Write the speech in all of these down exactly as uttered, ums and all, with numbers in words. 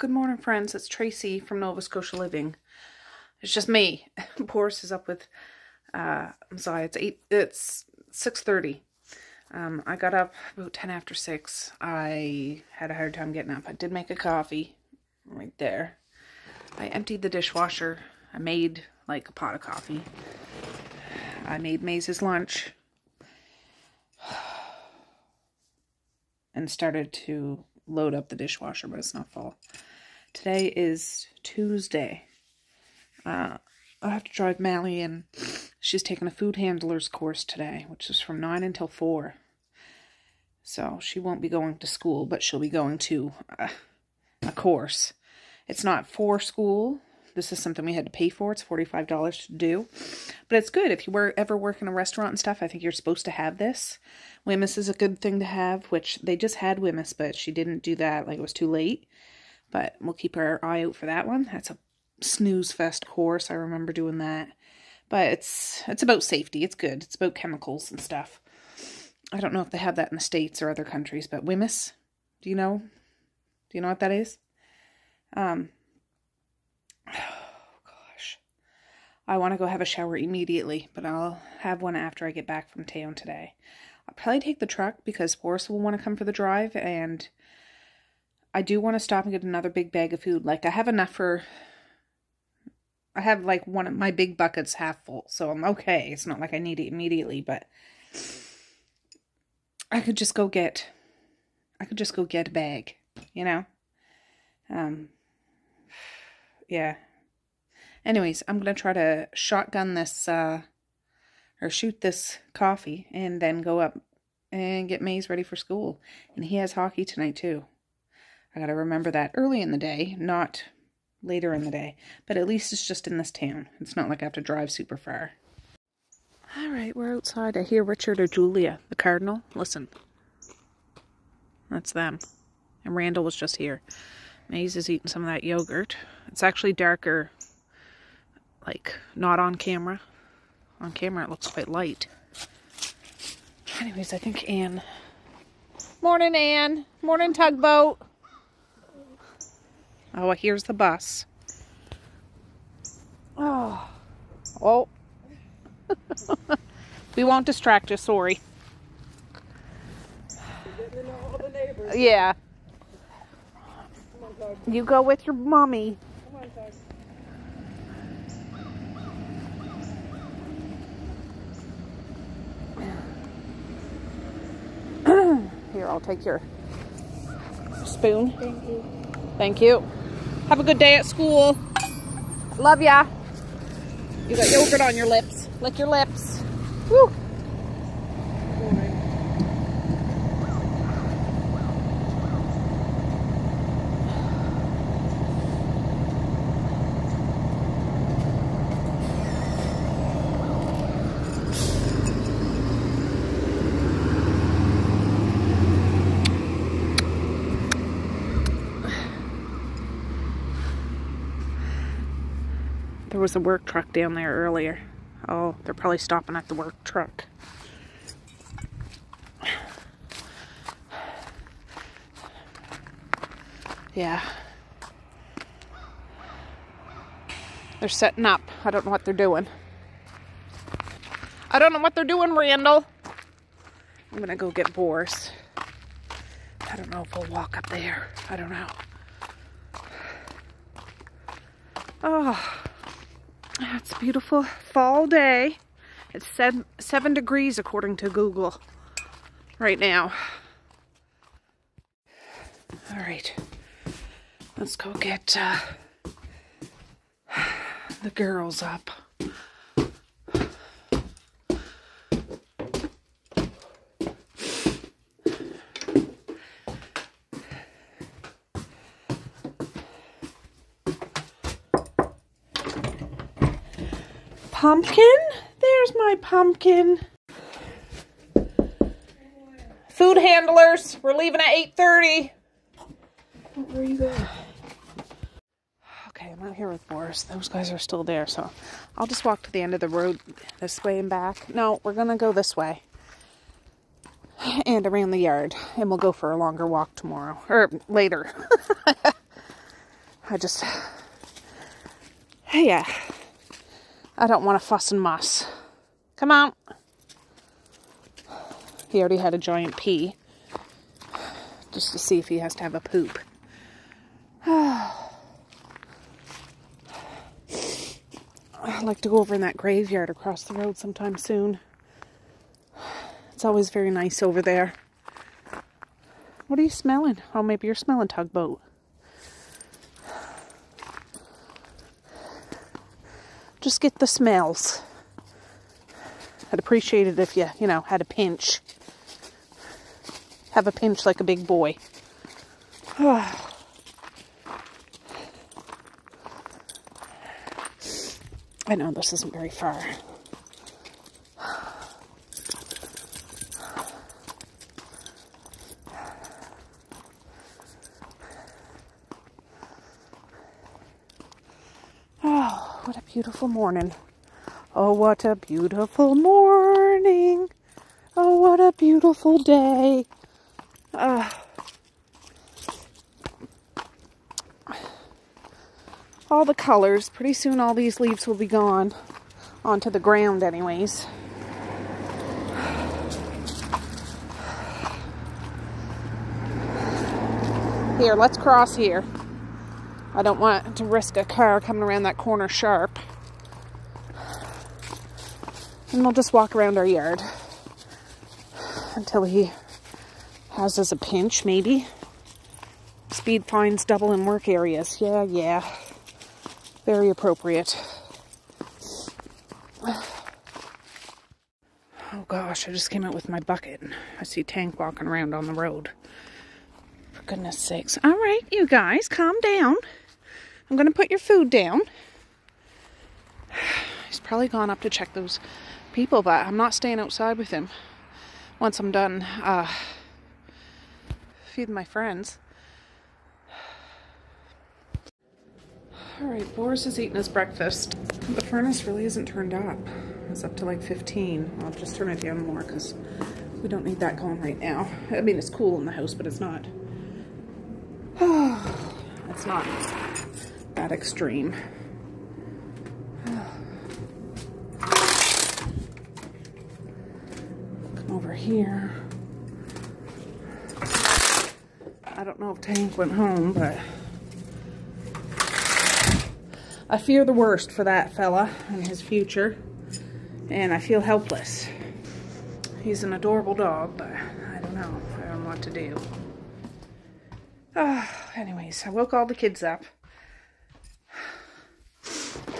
Good morning, friends. It's Tracy from Nova Scotia Living. It's just me. Boris is up with, uh, I'm sorry, it's eight, it's six thirty. Um, I got up about ten after six. I had a hard time getting up. I did make a coffee right there. I emptied the dishwasher. I made like a pot of coffee. I made Maze's lunch. And started to load up the dishwasher, but it's not full. Today is Tuesday. Uh, I have to drive Mally in. She's taking a food handler's course today, which is from nine until four. So she won't be going to school, but she'll be going to uh, a course. It's not for school. This is something we had to pay for. It's forty-five dollars to do. But it's good. If you were ever work in a restaurant and stuff, I think you're supposed to have this. W H M I S is a good thing to have, which they just had W H M I S, but she didn't do that. Like, it was too late. But we'll keep our eye out for that one. That's a snooze fest course. I remember doing that. But it's it's about safety. It's good. It's about chemicals and stuff. I don't know if they have that in the States or other countries, but W H M I S, do you know? Do you know what that is? Um... Oh, gosh. I want to go have a shower immediately, but I'll have one after I get back from town today. I'll probably take the truck because Boris will want to come for the drive, and I do want to stop and get another big bag of food. Like, I have enough for... I have, like, one of my big buckets half full, so I'm okay. It's not like I need it immediately, but I could just go get... I could just go get a bag, you know? Um... Yeah. Anyways, I'm going to try to shotgun this, uh, or shoot this coffee and then go up and get Maze ready for school. And he has hockey tonight too. I got to remember that early in the day, not later in the day. But at least it's just in this town. It's not like I have to drive super far. All right, we're outside. I hear Richard or Julia, the Cardinal. Listen. That's them. And Randall was just here. Maze is eating some of that yogurt. It's actually darker, like, not on camera. On camera it looks quite light. Anyways, I think Anne... Morning, Anne! Morning, Tugboat! Oh, well, here's the bus. Oh. Oh. We won't distract you, sorry. You're getting in all the neighbors. Yeah. You go with your mommy. Come on, Tug. Here, I'll take your spoon. Thank you. Thank you. Have a good day at school. Love ya. You got yogurt on your lips. Lick your lips. Woo. There was a work truck down there earlier. Oh, they're probably stopping at the work truck. Yeah. They're setting up. I don't know what they're doing. I don't know what they're doing, Randall. I'm gonna go get Boris. I don't know if we'll walk up there. I don't know. Oh. It's a beautiful fall day. It's seven, seven degrees according to Google right now. All right, let's go get uh, the girls up. Pumpkin? There's my pumpkin. Food handlers, we're leaving at eight thirty. Where are you going? Okay, I'm out here with Boris. Those guys are still there, so I'll just walk to the end of the road this way and back. No, we're gonna go this way and around the yard, and we'll go for a longer walk tomorrow, or later. I just, yeah, I don't want to fuss and muss. Come on. He already had a giant pee, just to see if he has to have a poop. I like to go over in that graveyard across the road sometime soon. It's always very nice over there. What are you smelling? Oh, maybe you're smelling tugboat. Just get the smells. I'd appreciate it if you, you know, had a pinch. Have a pinch like a big boy. Oh. I know this isn't very far. Oh, what a beautiful morning. Oh, what a beautiful morning. Oh, what a beautiful day. Uh, all the colors. Pretty soon all these leaves will be gone. Onto the ground anyways. Here, let's cross here. I don't want to risk a car coming around that corner sharp. And we'll just walk around our yard until he has us a pinch, maybe. Speed fines double in work areas. Yeah, yeah. Very appropriate. Oh gosh, I just came out with my bucket. I see Tank walking around on the road. For goodness sakes. All right, you guys, calm down. I'm going to put your food down. He's probably gone up to check those people, but I'm not staying outside with him. Once I'm done uh, feeding my friends. Alright, Boris is eating his breakfast. The furnace really isn't turned up. It's up to like fifteen. I'll just turn it down more because we don't need that going right now. I mean, it's cool in the house, but it's not. It's not that extreme. Over here. I don't know if Tank went home, but I fear the worst for that fella and his future, and I feel helpless. He's an adorable dog, but I don't know. I don't know what to do. Oh, anyways, I woke all the kids up.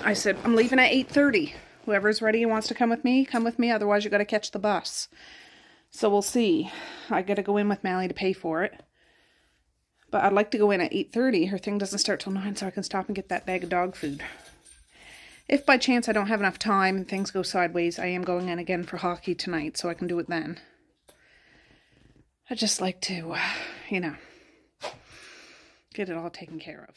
I said, I'm leaving at eight thirty. Whoever's ready and wants to come with me, come with me. Otherwise, you got to catch the bus. So we'll see. I got to go in with Mally to pay for it. But I'd like to go in at eight thirty. Her thing doesn't start till nine, so I can stop and get that bag of dog food. If by chance I don't have enough time and things go sideways, I am going in again for hockey tonight, so I can do it then. I just like to, uh, you know, get it all taken care of.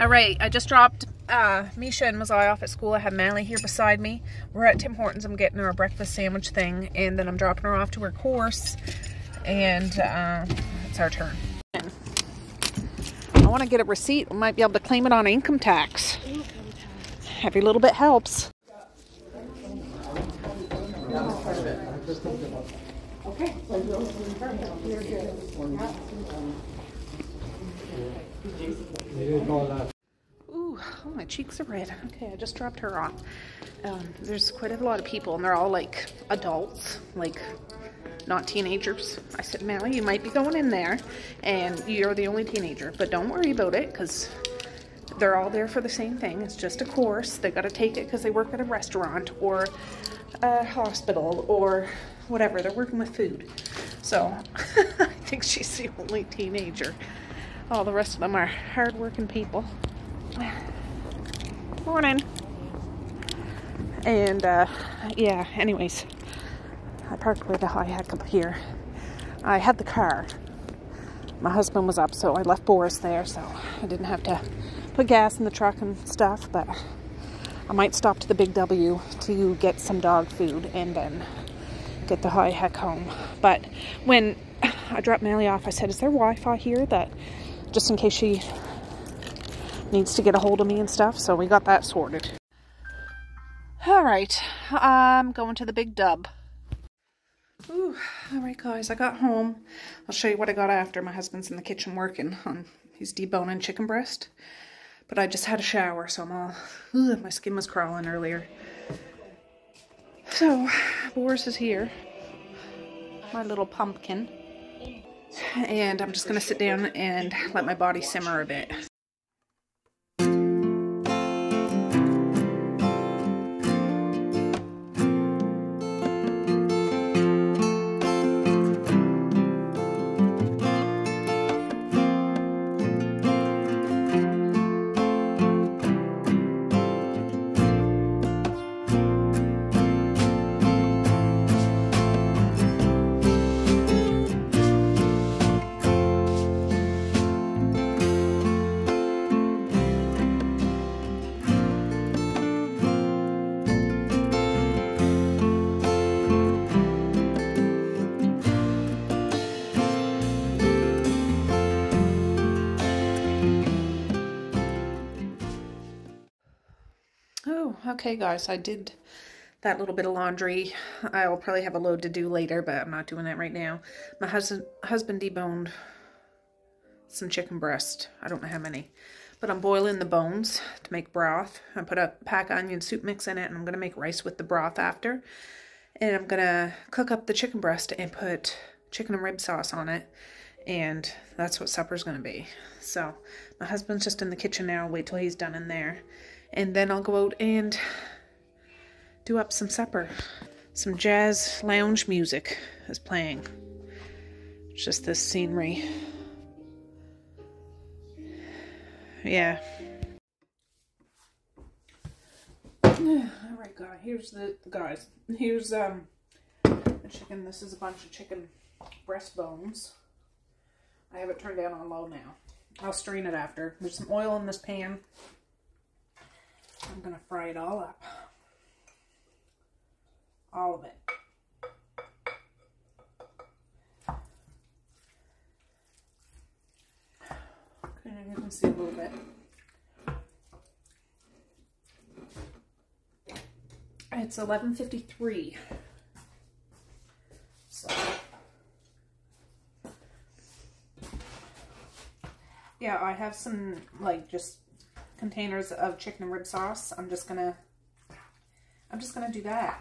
Alright, I just dropped uh, Misha and Mazai off at school. I have Mally here beside me. We're at Tim Hortons. I'm getting her a breakfast sandwich thing, and then I'm dropping her off to her course, and uh, it's our turn. I want to get a receipt. We might be able to claim it on income tax. Income tax. Every little bit helps. Okay. Ooh, oh, my cheeks are red. Okay, I just dropped her off. Um, there's quite a lot of people, and they're all like adults, like not teenagers. I said, Mally, you might be going in there, and you're the only teenager, but don't worry about it, because they're all there for the same thing. It's just a course. They got to take it because they work at a restaurant or a hospital or whatever. They're working with food. So I think she's the only teenager. All the rest of them are hard-working people. Morning. And, uh, yeah, anyways. I parked where the high heck up here. I had the car. My husband was up, so I left Boris there, so I didn't have to put gas in the truck and stuff, but I might stop to the Big W to get some dog food and then get the high heck home. But when I dropped Mally off, I said, is there Wi-Fi here that... just in case she needs to get a hold of me and stuff, so we got that sorted. All right, I'm going to the big dub. Ooh, all right, guys, I got home. I'll show you what I got after. My husband's in the kitchen working on, he's deboning chicken breast. But I just had a shower, so I'm all, ugh, my skin was crawling earlier. So, Boris is here, my little pumpkin. And I'm just gonna sit down and let my body simmer a bit. Okay guys, I did that little bit of laundry. I will probably have a load to do later, but I'm not doing that right now. My husband husband deboned some chicken breast. I don't know how many, but I'm boiling the bones to make broth. I put a pack onion soup mix in it, and I'm going to make rice with the broth after. And I'm going to cook up the chicken breast and put chicken and rib sauce on it. And that's what supper's going to be. So my husband's just in the kitchen now. I'll wait till he's done in there. And then I'll go out and do up some supper. Some jazz lounge music is playing. It's just this scenery. Yeah. Alright guys, here's the guys. Here's um the chicken. This is a bunch of chicken breast bones. I have it turned down on low now. I'll strain it after. There's some oil in this pan. I'm going to fry it all up. All of it. Okay, you can see a little bit. It's eleven fifty-three. So. Yeah, I have some, like, just containers of chicken and rib sauce. I'm just gonna, I'm just gonna do that.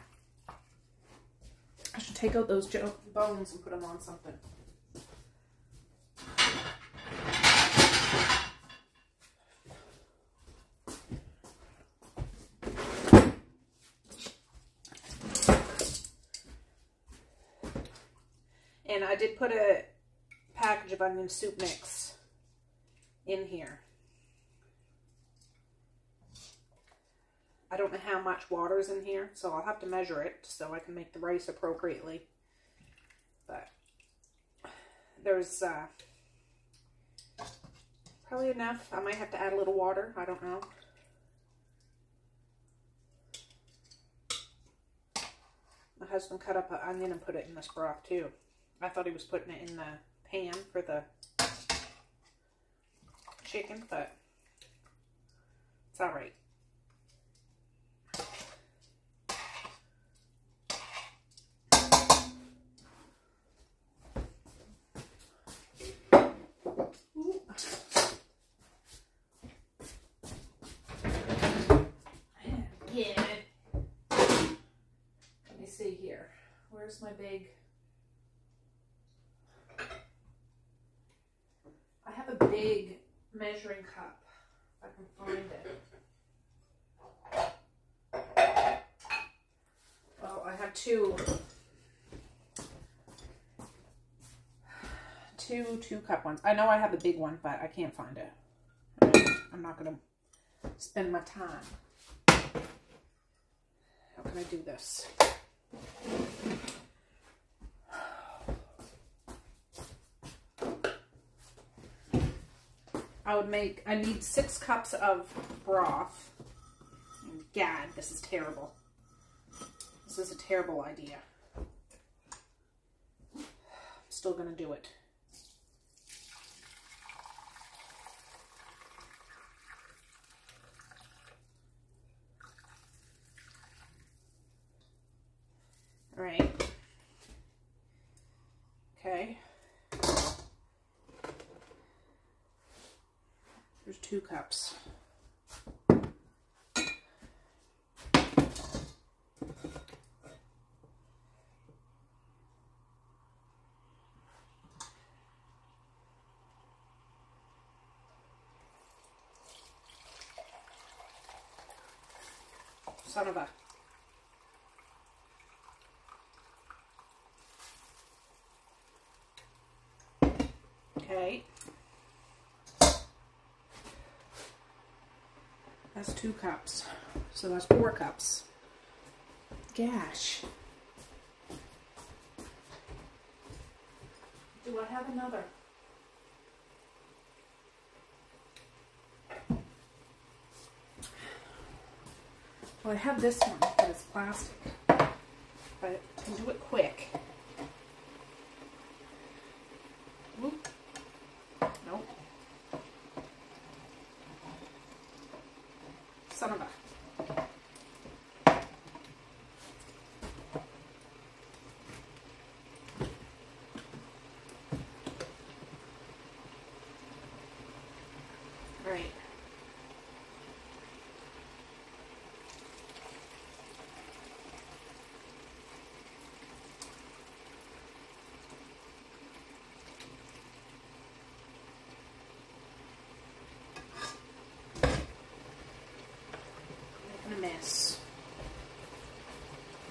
I should take out those bones and put them on something. And I did put a package of onion soup mix in here. I don't know how much water's in here, so I'll have to measure it so I can make the rice appropriately. But there's uh, probably enough. I might have to add a little water. I don't know. My husband cut up an onion and put it in this broth too. I thought he was putting it in the pan for the chicken, but it's all right. Where's my big, I have a big measuring cup, if I can find it. Well, I have two, two, two cup ones. I know I have a big one, but I can't find it. I'm not going to spend my time. How can I do this? I would make, I need six cups of broth. God, this is terrible. This is a terrible idea. I'm still gonna do it. There's two cups. Son of a. Okay. That's two cups. So that's four cups. Gosh. Do I have another? Well, I have this one, but it's plastic, but I can do it quick. Oop. Nope. Son of a. All right.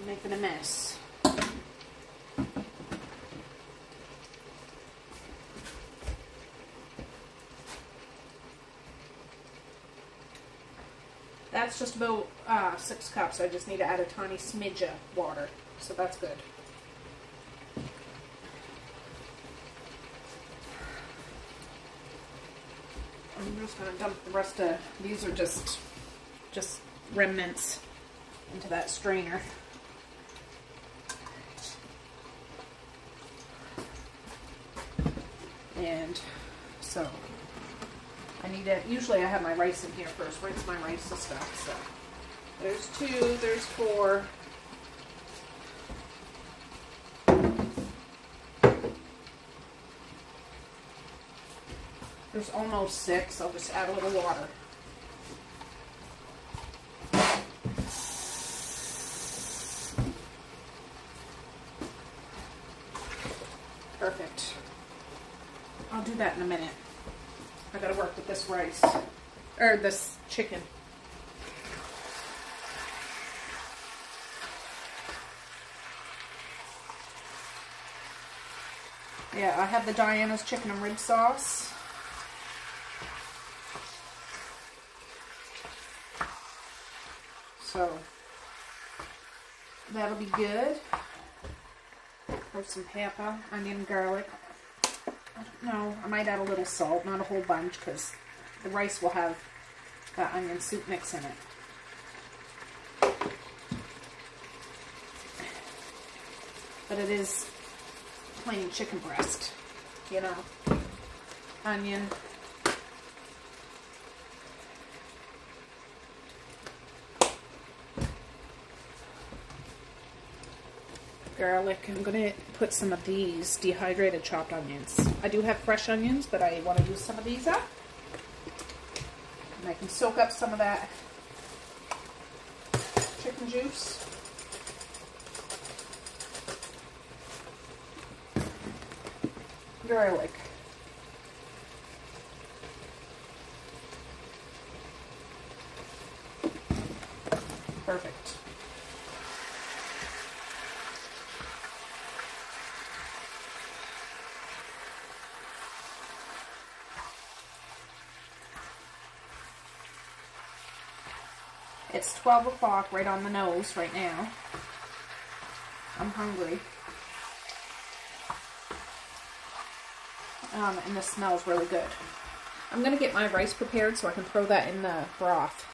Making a mess. That's just about uh, six cups. I just need to add a tiny smidge of water, so that's good. I'm just gonna dump the rest of these. Are just just remnants into that strainer. And so I need to, usually I have my rice in here first, rinse my rice and stuff, so there's two, there's four. There's almost six, I'll just add a little water. Perfect. I'll do that in a minute. I gotta work with this rice, or this chicken. Yeah, I have the Diana's chicken and rib sauce. So, that'll be good. Throw some pepper, onion, garlic. No, I might add a little salt, not a whole bunch, because the rice will have that onion soup mix in it. But it is plain chicken breast, you know, onion. Garlic. I'm gonna put some of these dehydrated chopped onions. I do have fresh onions, but I want to use some of these up, and I can soak up some of that chicken juice. Garlic. Perfect. It's twelve o'clock, right on the nose right now. I'm hungry. Um, and this smells really good. I'm going to get my rice prepared so I can throw that in the broth.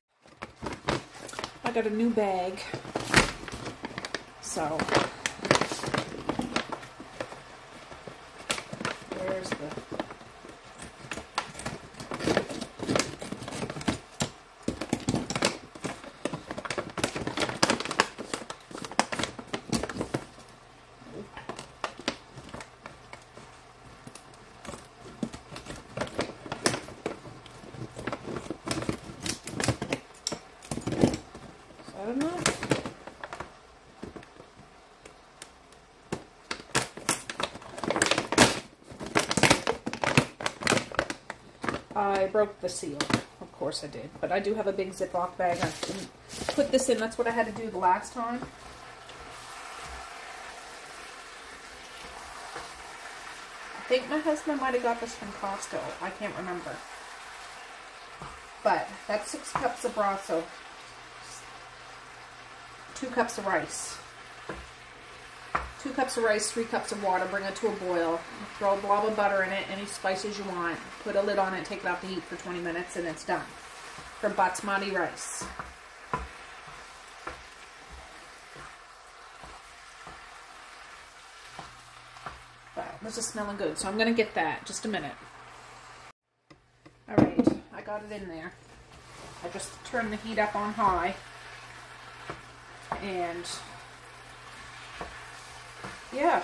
I got a new bag. So, there's the... I broke the seal. Of course I did. But I do have a big Ziploc bag. I can put this in. That's what I had to do the last time. I think my husband might have got this from Costco. I can't remember. But that's six cups of brasso. Two cups of rice. Two cups of rice, three cups of water, bring it to a boil. Throw a blob of butter in it, any spices you want. Put a lid on it, take it off the heat for twenty minutes, and it's done. For basmati rice. Wow, this is smelling good, so I'm going to get that. Just a minute. Alright, I got it in there. I just turned the heat up on high. And... yeah,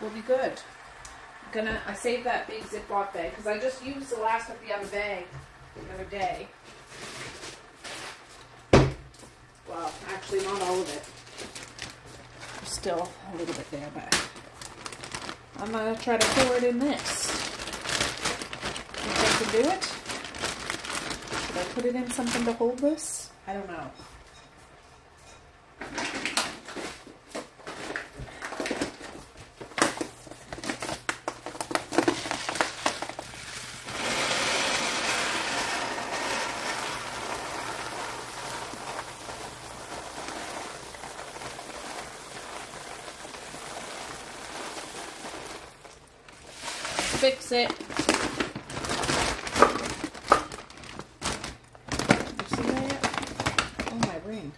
we'll be good. I'm gonna, I saved that big Ziploc bag because I just used the last of the other bag the other day. Well, actually not all of it. There's still a little bit there, but I'm gonna try to pour it in this. Think I can do it? Should I put it in something to hold this? I don't know. Fix it. You see that yet? Oh, my ring.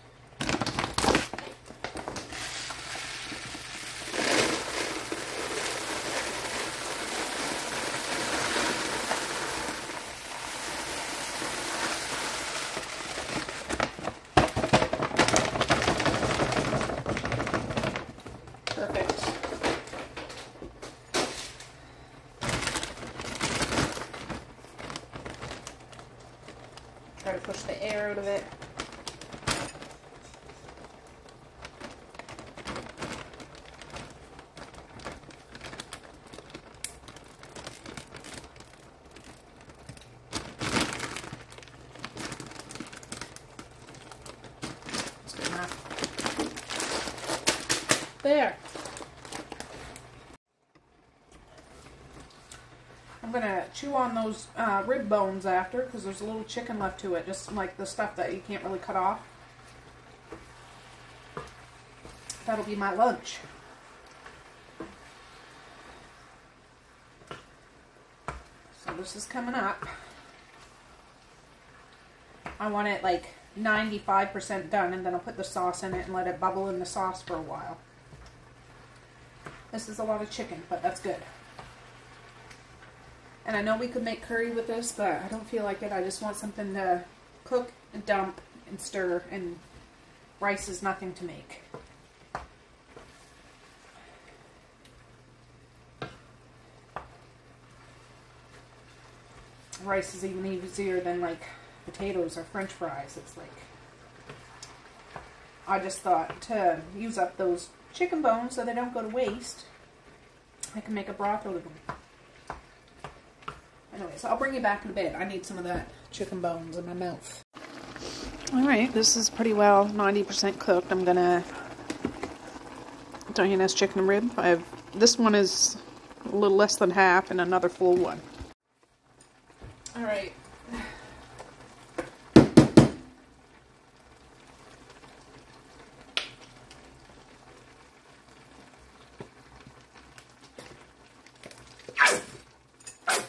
Perfect. Try to push the air out of it. That's good enough. There. I'm going to chew on those uh, rib bones after because there's a little chicken left to it, just like the stuff that you can't really cut off. That'll be my lunch. So this is coming up. I want it like ninety-five percent done, and then I'll put the sauce in it and let it bubble in the sauce for a while. This is a lot of chicken, but that's good. And I know we could make curry with this, but I don't feel like it. I just want something to cook and dump and stir, and rice is nothing to make. Rice is even easier than like potatoes or French fries. It's like, I just thought to use up those chicken bones so they don't go to waste, I can make a broth out of them. Anyways, I'll bring you back in a bit. I need some of that chicken bones in my mouth. Alright, this is pretty well ninety percent cooked. I'm gonna... don't you know, it's chicken and rib. I have... this one is a little less than half and another full one. Alright.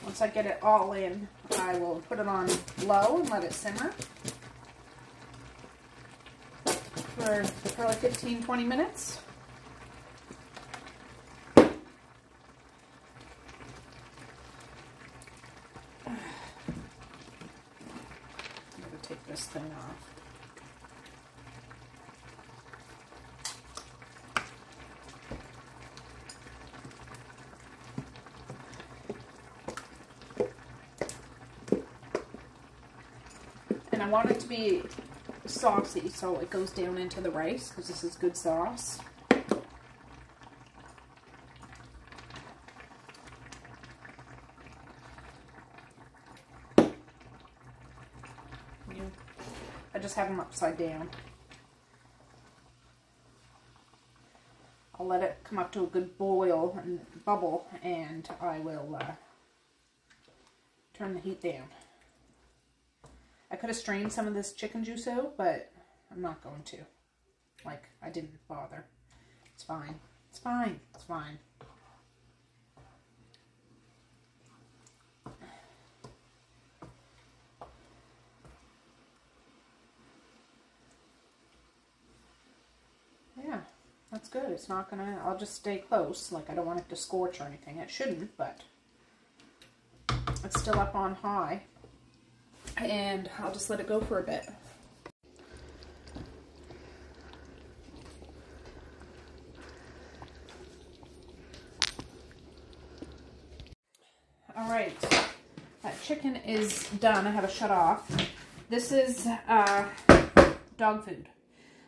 Once I get it all in, I will put it on low and let it simmer for probably fifteen to twenty minutes. I'm going to take this thing off. I want it to be saucy, so it goes down into the rice, because this is good sauce. just have them upside down. I'll let it come up to a good boil and bubble, and I will uh, turn the heat down. I could have strained some of this chicken juice out, but I'm not going to. Like, I didn't bother. It's fine. It's fine. It's fine. Yeah, that's good. It's not gonna, I'll just stay close. Like, I don't want it to scorch or anything. It shouldn't, but it's still up on high. And I'll just let it go for a bit. All right, that chicken is done. I have it shut off. This is uh, dog food.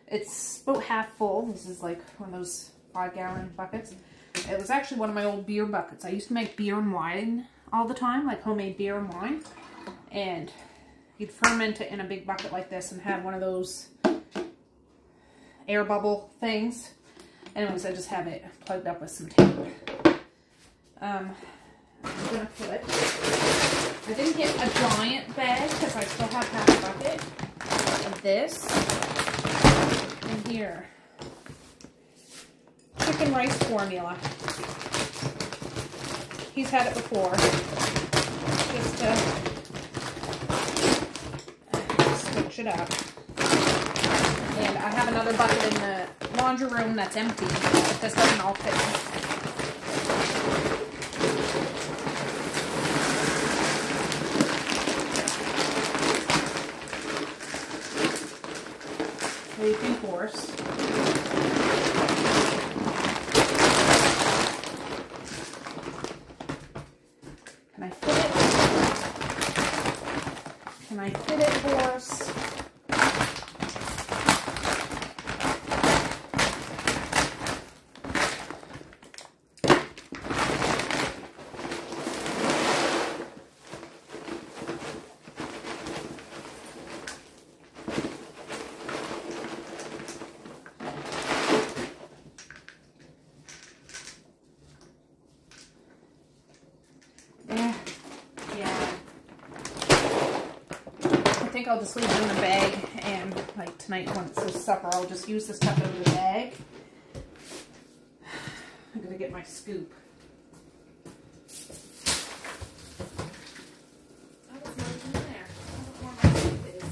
It's about half full. This is like one of those five gallon buckets. It was actually one of my old beer buckets. I used to make beer and wine all the time, like homemade beer and wine. And you'd ferment it in a big bucket like this and have one of those air bubble things. Anyways, I just have it plugged up with some tape. Um, I'm gonna put, I didn't get a giant bag because I still have half a bucket of this. And here, chicken rice formula. He's had it before. Just to switch it up. And I have another bucket in the laundry room that's empty, but this doesn't all fit. Leaping horse. Can I fit it? Can I fit it, horse? I think I'll just leave it in the bag, and like tonight once it's supper, I'll just use this stuff out of the bag. I'm gonna get my scoop. That was nice in there. I don't know where my scoop is.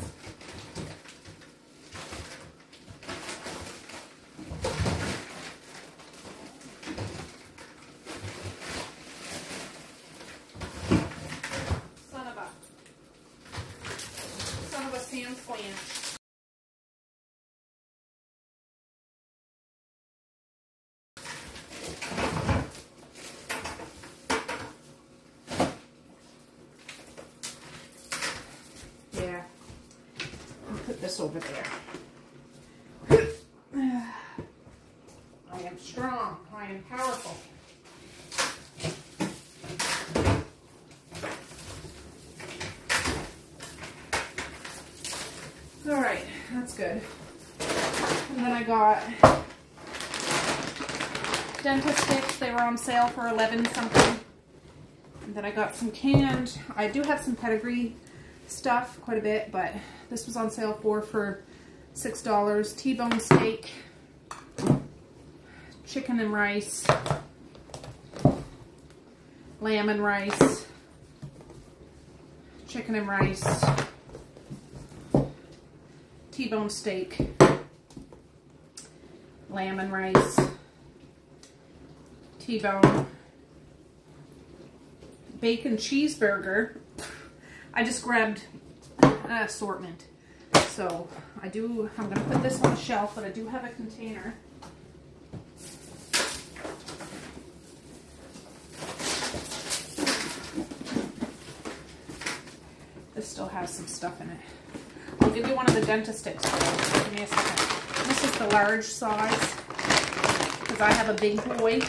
Son of a. Sam's plan. Yeah. I'll put this over there. I am strong. I am powerful. Alright, that's good. And then I got dental sticks. They were on sale for eleven something. And then I got some canned. I do have some Pedigree stuff, quite a bit, but this was on sale for, for six dollars. T-bone steak, chicken and rice, lamb and rice, chicken and rice, T-bone steak, lamb and rice, T-bone, bacon cheeseburger. I just grabbed an assortment. So I do, I'm going to put this on the shelf, but I do have a container. This still has some stuff in it. I'll give you one of the dentist sticks. Give me a second. This is the large size because I have a big boy.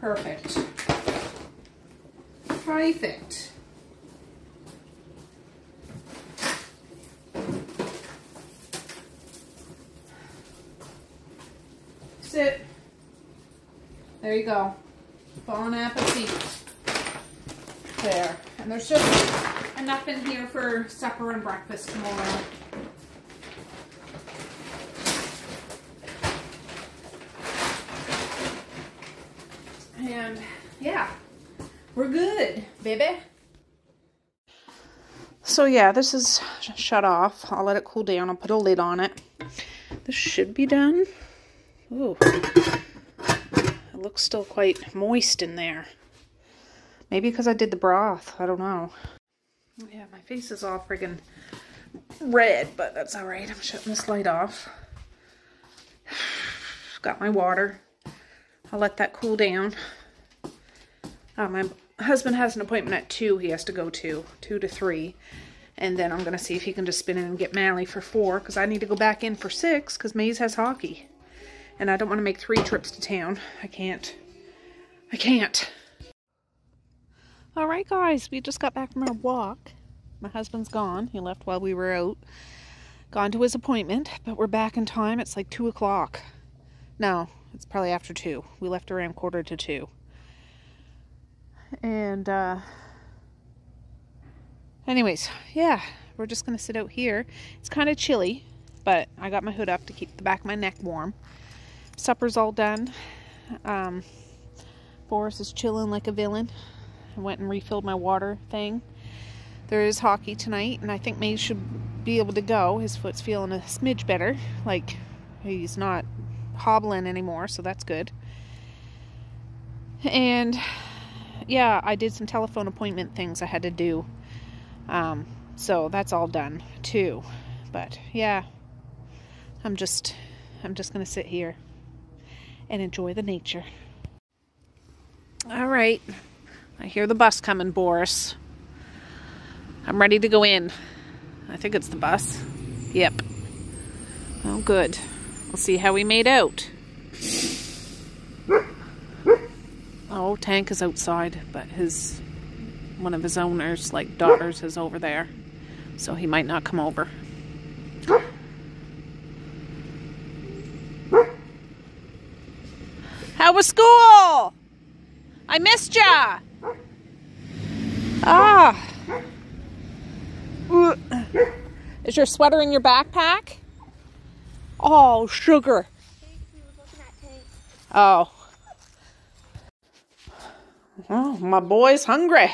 Perfect. Perfect. Sit. There you go. Bon appetit. There. And there's just enough in here for supper and breakfast tomorrow. And yeah, we're good, baby. So yeah, this is shut off. I'll let it cool down. I'll put a lid on it. This should be done. Ooh. It looks still quite moist in there. Maybe because I did the broth. I don't know. Yeah, my face is all friggin' red, but that's all right. I'm shutting this light off. Got my water. I'll let that cool down. Uh, my husband has an appointment at two he has to go to, two to three. And then I'm going to see if he can just spin in and get Mally for four, because I need to go back in for six, because Maze has hockey. And I don't want to make three trips to town. I can't. I can't. All right, guys, we just got back from our walk. My husband's gone. He left while we were out. Gone to his appointment, but we're back in time. It's like two o'clock. No, it's probably after two. We left around quarter to two. And, uh, anyways, yeah, we're just going to sit out here. It's kind of chilly, but I got my hood up to keep the back of my neck warm. Supper's all done. Um, Boris is chilling like a villain. I went and refilled my water thing. There is hockey tonight, and I think Maze should be able to go. His foot's feeling a smidge better. Like, he's not hobbling anymore, so that's good. And, yeah, I did some telephone appointment things I had to do. Um, so that's all done, too. But, yeah, I'm just, I'm just going to sit here and enjoy the nature. All right. I hear the bus coming, Boris. I'm ready to go in. I think it's the bus. Yep. Oh, good. We'll see how we made out. Oh, Tank is outside, but his one of his owners, like daughters, is over there. So he might not come over. How was school? I missed ya! Ah! Is your sweater in your backpack? Oh, sugar. Oh. Oh, my boy's hungry.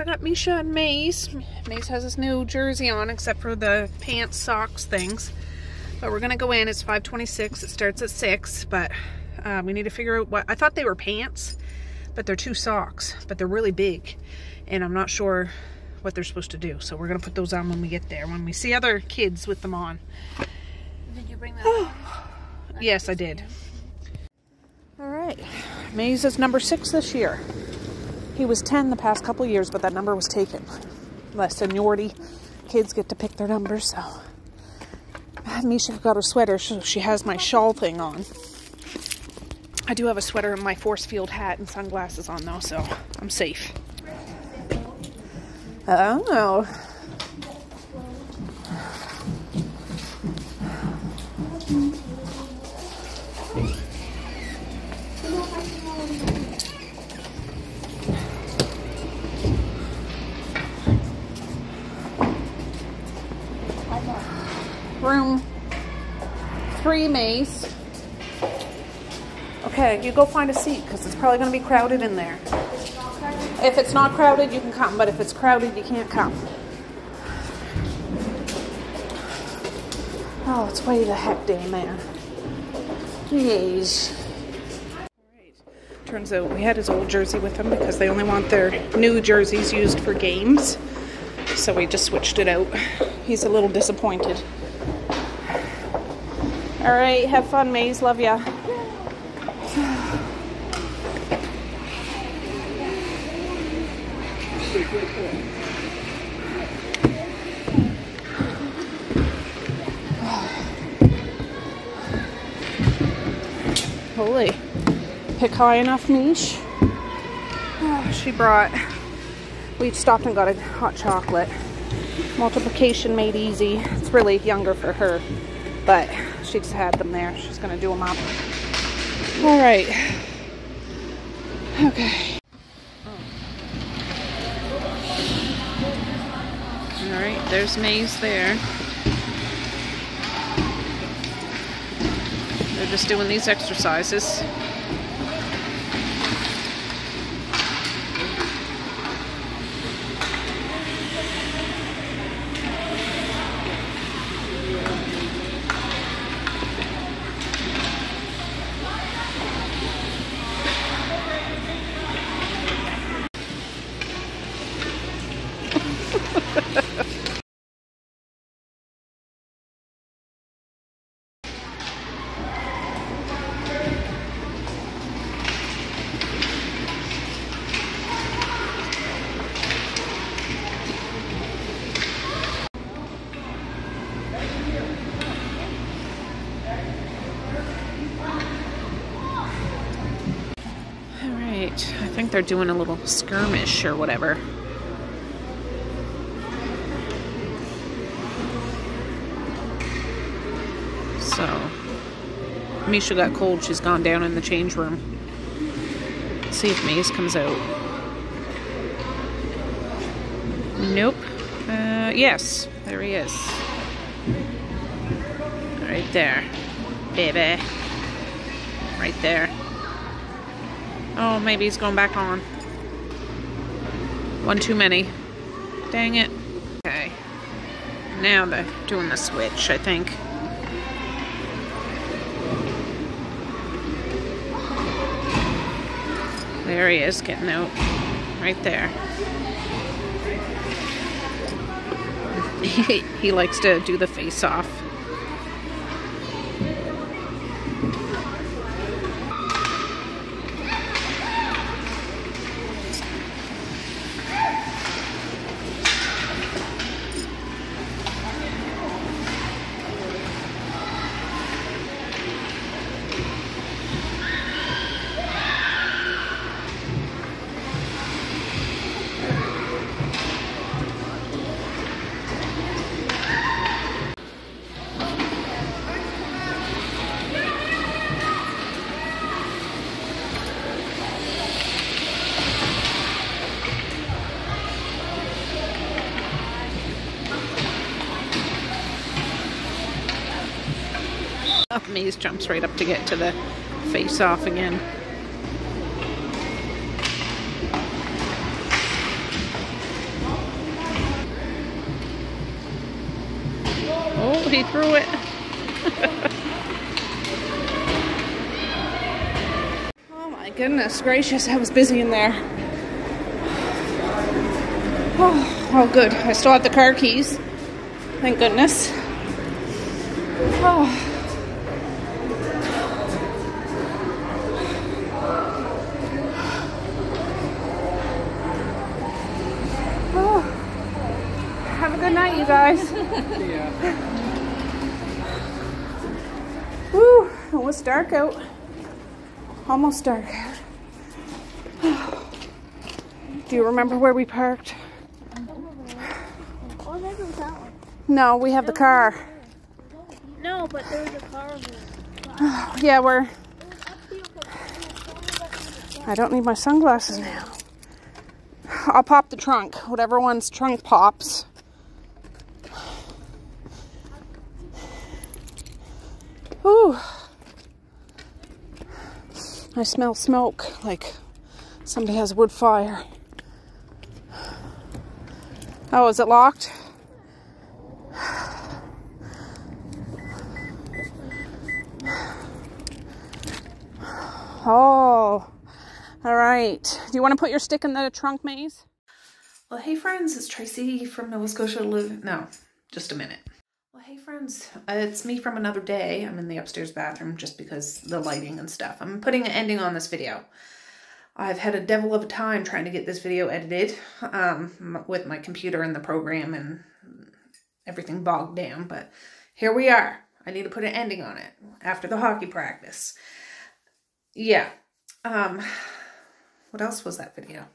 I got Misha and Maze. Maze has his new jersey on, except for the pants, socks, things. But we're going to go in. It's five twenty-six. It starts at six, but uh, we need to figure out what... I thought they were pants, but they're two socks. But they're really big, and I'm not sure what they're supposed to do. So we're going to put those on when we get there, when we see other kids with them on. Did you bring that on? Yes, I did. All right. Maze is number six this year. He was ten the past couple years, but that number was taken. Less seniority, kids get to pick their numbers, so. Misha got her sweater, so she has my shawl thing on. I do have a sweater and my force field hat and sunglasses on, though, so I'm safe. Oh. three maize. Okay, you go find a seat because it's probably going to be crowded in there. If it's not crowded, you can come, but if it's crowded, you can't come. Oh, it's way the heck day, man. Jeez. Turns out we had his old jersey with him because they only want their new jerseys used for games. So we just switched it out. He's a little disappointed. All right, have fun, Maze. Love ya. Holy. Pick high enough niche. Oh, she brought, we stopped and got a hot chocolate. Multiplication made easy. It's really younger for her, but she's had them there. She's gonna do them up. All right. Okay. All right, there's maize there. They're just doing these exercises. I think they're doing a little skirmish or whatever. So, Misha got cold. She's gone down in the change room. Let's see if Maze comes out. Nope. Uh, yes, there he is. Right there. Baby. Right there. Oh, maybe he's going back on. One too many. Dang it. Okay. Now they're doing the switch, I think. There he is, getting out. Right there. He, he likes to do the face off. Maze jumps right up to get to the face off again. Oh, he threw it. Oh my goodness gracious, I was busy in there. Oh, oh good. I still have the car keys. Thank goodness. Oh. Guys. Yeah. Woo, it was dark out. Almost dark out. Do you remember where we parked? Oh, maybe it was that one. No, we have no, the car. No, but there was a car over there. Yeah, we're... I don't need my sunglasses now. I'll pop the trunk. Whatever one's trunk pops. Whew. I smell smoke, like somebody has a wood fire. Oh, is it locked? Oh, all right. Do you want to put your stick in the trunk, Maze? Well, hey friends, it's Tracy from Nova Scotia Living. No, just a minute. Well, hey friends, uh, it's me from another day. I'm in the upstairs bathroom just because the lighting and stuff. I'm putting an ending on this video. I've had a devil of a time trying to get this video edited um, with my computer and the program and everything bogged down, but here we are. I need to put an ending on it after the hockey practice. Yeah. Um, what else was that video?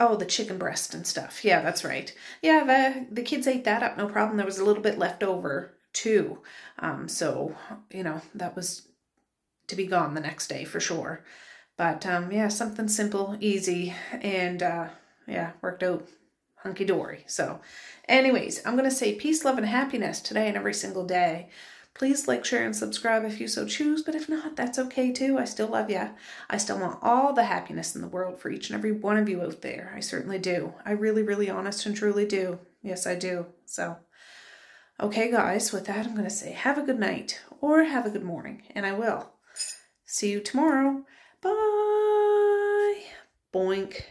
Oh, the chicken breast and stuff. Yeah, that's right. Yeah, the, the kids ate that up, no problem. There was a little bit left over too. Um, so, you know, that was to be gone the next day for sure. But um, yeah, something simple, easy, and uh, yeah, worked out hunky-dory. So anyways, I'm going to say peace, love, and happiness today and every single day. Please like, share, and subscribe if you so choose, but if not, that's okay too. I still love ya. I still want all the happiness in the world for each and every one of you out there. I certainly do. I really, really honest and truly do. Yes, I do. So, okay guys, with that, I'm going to say have a good night or have a good morning, and I will. See you tomorrow. Bye. Boink.